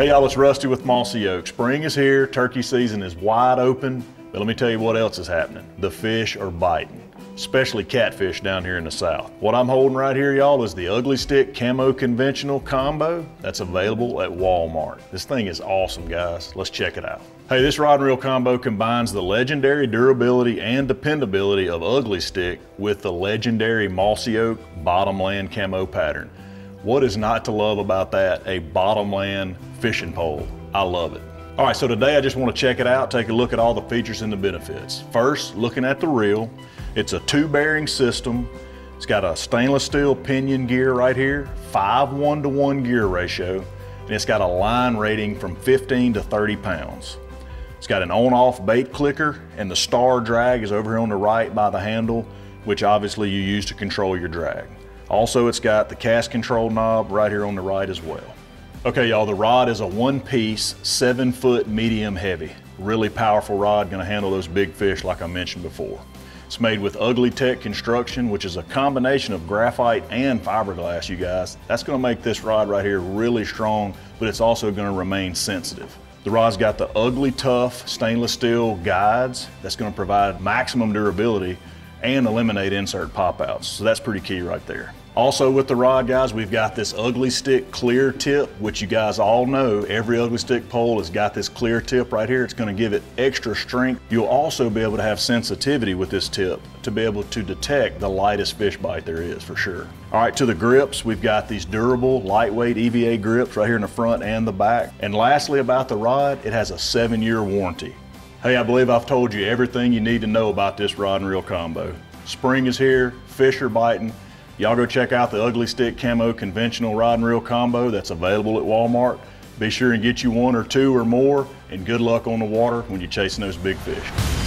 Hey y'all, it's Rusty with Mossy Oak. Spring is here, turkey season is wide open, but let me tell you what else is happening. The fish are biting, especially catfish down here in the South. What I'm holding right here, y'all, is the Ugly Stik Camo Conventional Combo that's available at Walmart. This thing is awesome, guys. Let's check it out. Hey, this rod and reel combo combines the legendary durability and dependability of Ugly Stik with the legendary Mossy Oak Bottomland Camo pattern. What is not to love about that? A bottomland fishing pole. I love it. All right, so today I just want to check it out, take a look at all the features and the benefits. First, looking at the reel, it's a two-bearing system. It's got a stainless steel pinion gear right here, 5:1:1 gear ratio, and it's got a line rating from 15 to 30 pounds. It's got an on-off bait clicker, and the star drag is over here on the right by the handle, which obviously you use to control your drag. Also, it's got the cast control knob right here on the right as well. Okay, y'all, the rod is a one-piece, 7-foot medium heavy. Really powerful rod, gonna handle those big fish like I mentioned before. It's made with Ugly Tech construction, which is a combination of graphite and fiberglass, you guys. That's gonna make this rod right here really strong, but it's also gonna remain sensitive. The rod's got the Ugly Tough stainless steel guides. That's gonna provide maximum durability and eliminate insert pop-outs, so that's pretty key right there. Also with the rod, guys, we've got this Ugly Stik clear tip, which you guys all know, every Ugly Stik pole has got this clear tip right here. It's gonna give it extra strength. You'll also be able to have sensitivity with this tip to be able to detect the lightest fish bite there is, for sure. All right, to the grips, we've got these durable, lightweight EVA grips right here in the front and the back. And lastly about the rod, it has a 7-year warranty. Hey, I believe I've told you everything you need to know about this rod and reel combo. Spring is here, fish are biting. Y'all go check out the Ugly Stik Camo Conventional Rod and Reel Combo that's available at Walmart. Be sure and get you one or two or more, and good luck on the water when you're chasing those big fish.